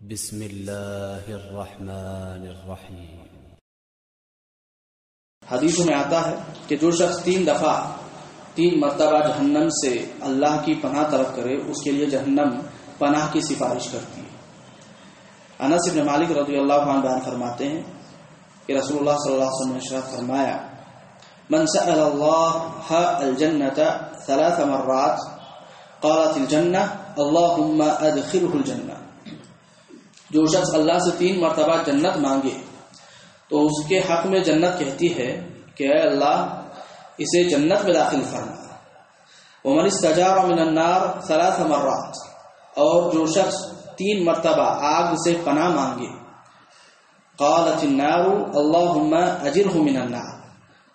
बिस्मिल्लाहिर्रहमानिर्रहीम। हदीसों में आता है कि जो शख्स 3 मरतबा जहन्नम से अल्लाह की पनाह तलब करे उसके लिए जहन्नम पनाह की सिफारिश करती है। अनस इब्न मालिक रज़ियल्लाहु अन्हु बयान फरमाते हैं कि रसूलुल्लाह सल्लल्लाहु अलैहि वसल्लम ने इरशाद फरमाया, मन सअल अल्लाह अल जन्नत 3 मर्रात क़ालत अल जन्नह अल्लाहुम्मा अदखिलहुल जन्नह। जो शख्स अल्लाह से 3 मरतबा जन्नत मांगे तो उसके हक में जन्नत कहती है कि अल्लाह इसे जन्नत में दाखिल फरमा। वमन इस्तजारा मिनन नार 3 मर्रात, और जो शख्स 3 मरतबा आग से पना मांगे, क़ालतिन नारू अल्लाहुम्मा अजिरहु मिनन नार,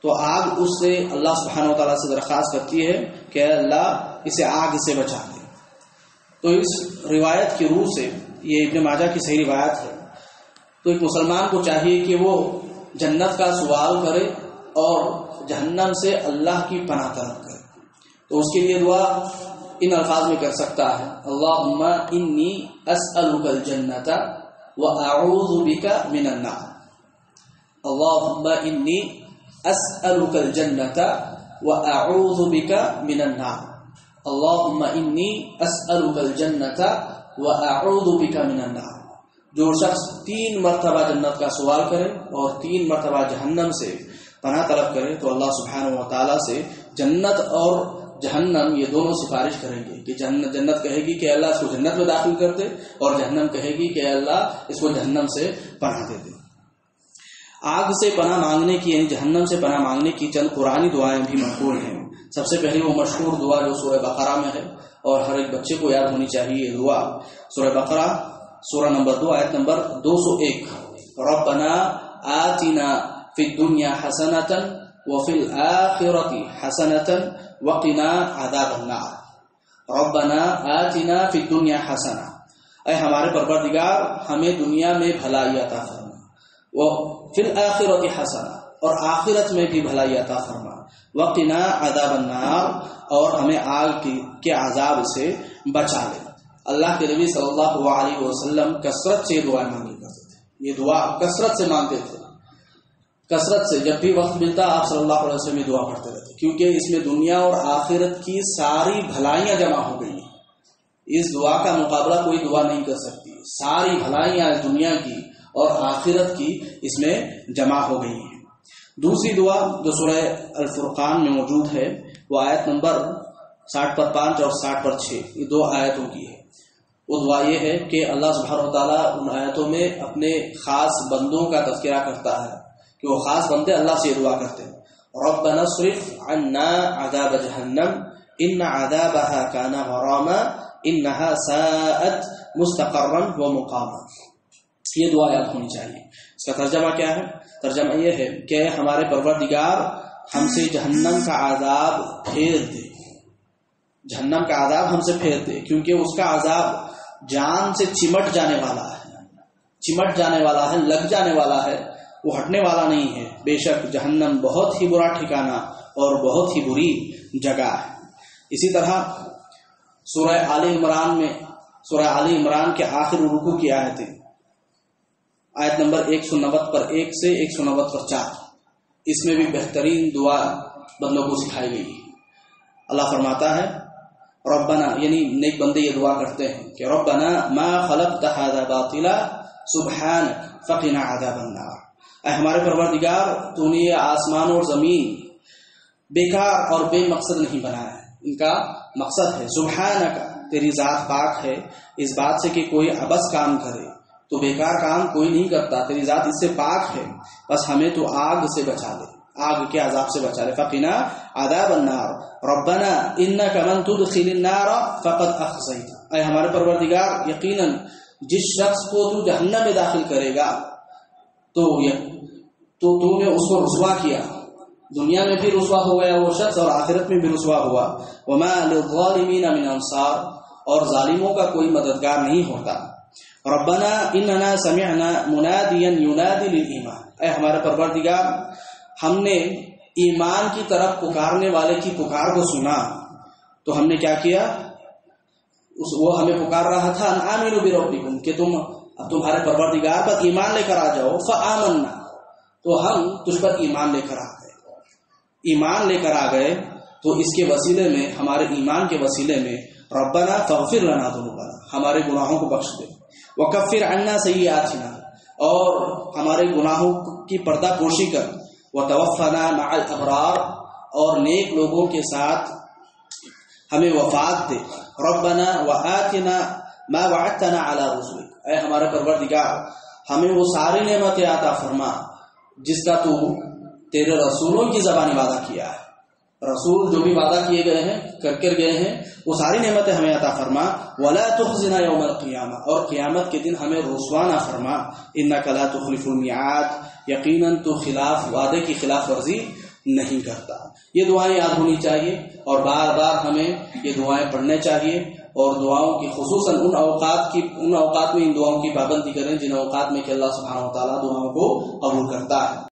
तो आग उससे अल्लाह सुब्हानहु व तआला से दरख्वास्त करती है कि अल्लाह इसे आग से बचा दे। तो इस रिवायत की रूह से, ये इब्न माजा की सही रिवायत है, तो एक मुसलमान को चाहिए कि वो जन्नत का सवाल करे और जहन्नम से अल्लाह की पनाह तलब करे। तो उसके लिए दुआ इन अल्फाज में कर सकता है, अल्लाहुम्मा इन्नी अस्अलुकल जन्नता व अऊज़ु बिका मिनन नार। अल्लाहुम्मा इन्नी अस्अलुकल जन्नता व अऊज़ु बिका मिनन नार। अल्लाहुम्मा इन्नी अस्अलुकल जन्नता वअऊज़ु बिका मिनन नार। जो शख्स 3 मरतबा जन्नत का सवाल करे और 3 मरतबा जहन्नम से पनाह तलब करे तो अल्लाह सुब्हानहु व तआला से जन्नत और जहन्नम ये दोनों सिफारिश करेंगे कि जन्नत कहेगी कि अल्लाह इसको जन्नत में दाखिल कर दे, और जहन्नम कहेगी कि अल्लाह इसको जहन्नम से पनाह दे दे। आग से पनाह मांगने की यानी जहन्नम से पनाह मांगने की चंद कुरानी दुआएं भी मक़बूल हैं। सबसे पहले वो मशहूर दुआ जो सूरह बकरा में है और हर एक बच्चे को याद होनी चाहिए दुआ, सूरह बकरा सूरह नंबर 2 आयत नंबर 201, रब्बना आतिना फिद दुनिया हसनतन व फिल आखिरति हसनतन व क़िना अज़ाबन्नार। रब्बना आतिना फिद दुनिया हसना, ऐ हमारे परवरदिगार हमें दुनिया में भलाई अता फरमा, व फिल आखिरति हसना, और आखिरत में भी भलाई अता फरमा, वक़िना अज़ाबन्नार, और हमें आग के अज़ाब से बचा ले। अल्लाह के नबी सल्लल्लाहु अलैहि वसल्लम कसरत से दुआ मांगी करते थे, ये दुआ कसरत से मांगते थे, कसरत से जब भी वक्त मिलता आप सल्लल्लाहु अलैहि वसल्लम ये दुआ पढ़ते रहते, क्योंकि इसमें दुनिया और आखिरत की सारी भलाइयाँ जमा हो गई। इस दुआ का मुकाबला कोई दुआ नहीं कर सकती, सारी भलाइयाँ दुनिया की और आखिरत की इसमें जमा हो गई हैं। दूसरी दुआ जो सूरह अल फुरकान में मौजूद है वो आयत नंबर 60 पर 5 और 60 पर 6, ये 2 आयतों की है। वो दुआ ये है कि अल्लाह सुब्हानहु व तआला उन आयतों में अपने खास बंदों का तज़किरा करता है कि वो खास बंदे अल्लाह से दुआ करते हैं, रब्बना अस्रिफ अन्ना अज़ाब जहन्नम इन्ना अज़ाबहा काना गरामा इन्नहा साअत मुस्तक़र्रन व मुक़ामा। ये दुआ याद होनी चाहिए। इसका तर्जमा क्या है? तर्जमा यह है कि हमारे परवरदिगार हमसे जहन्नम का आज़ाब फेर दे, जहन्नम का आज़ाब हमसे फेर दे, क्योंकि उसका आज़ाब जान से चिमट जाने वाला है, चिमट जाने वाला है, लग जाने वाला है, वो हटने वाला नहीं है। बेशक जहन्नम बहुत ही बुरा ठिकाना और बहुत ही बुरी जगह है। इसी तरह सूरह आले इमरान में, सूरह आले इमरान के आखिर रुकू की आयतें आयत नंबर 190 पर 1 से 190 पर 4, इसमें भी बेहतरीन दुआ बंदों को सिखाई गई। अल्लाह फरमाता है रब्बना, यानी नेक बंदे ये दुआ करते हैं कि रब्बना मा खलक़्त हाज़ा बातिला सुब्हानक फ़क़िना अज़ाबन्नार। हमारे परवरदिगार तूने ये आसमान और ज़मीन बेकार और बेमकसद नहीं बनाया, इनका मकसद है सुब्हानक, तेरी ज़ात पाक है इस बात से कि कोई अबस काम करे तो बेकार काम कोई नहीं करता, तेरी जात इससे पाक है, बस हमें तो आग से बचा ले, आग के अज़ाब से बचा ले। फ़क़िना अज़ाबन्नार रब्बना इन्नका मन तुदखिलिन नार फ़क़द अख़ज़ैतहू। ऐ हमारे परवरदिगार, यकीनन जिस शख्स को तू जहन्नम में दाखिल करेगा तो तूने उसको रुसवा किया, दुनिया में भी रुसवा हो गया वो शख्स और आखिरत में भी रुसवा हुआ। वमा लिज़्ज़ालिमीन मिन अंसार, और जालिमों का कोई मददगार नहीं होता। रब्बना इन्ना समिअना मुनादियन युनादी लिल ईमान, ऐ हमारे परवरदिगार हमने ईमान की तरफ पुकारने वाले की पुकार को सुना, तो हमने क्या किया, वो हमें पुकार रहा था अन आमिनू बिरब्बिकुम, कि तुम अब तुम्हारे परवरदिगार पर ईमान लेकर आ जाओ, फआमन्ना, तो हम तुझ पर ईमान लेकर आ गए। ईमान लेकर आ गए तो इसके वसीले में, हमारे ईमान के वसीले में, रब्बना फगफिर लना, तो हमारे गुनाहों को बख्श दे, वकफिर अन्ना सय्यातिना, और हमारे गुनाहों की पर्दापोशी कर, वतवफ्फना मअल अबरार, और नेक लोगों के साथ हमें वफात दे। रब्बना वआतिना मा वअदतना अला रुसुलिक, ऐ हमारे परवरदिगार हमें वो सारी नेमतें अता फरमा जिसका तू तेरे रसूलों की ज़बानी वादा किया है। रसूल जो भी वादा किए गए हैं, करके गए हैं, वो सारी नेमतें हमें अता फरमा। वला तुखज़िना यौमल क़ियामा, और क़ियामत के दिन हमें रुसवा ना फरमा। इन्नका ला तुख़्लिफ़ुल मिआद, यकीनन तू खिलाफ वादे की खिलाफ वर्जी नहीं करता। ये दुआएं याद होनी चाहिए और बार बार हमें ये दुआएं पढ़ने चाहिए, और दुआओं की खुसूसन उन अवकात में इन दुआओं की पाबंदी करें जिन अवकात में कि अल्लाह सुब्हानहू व तआला दुआओं को कबूल करता है।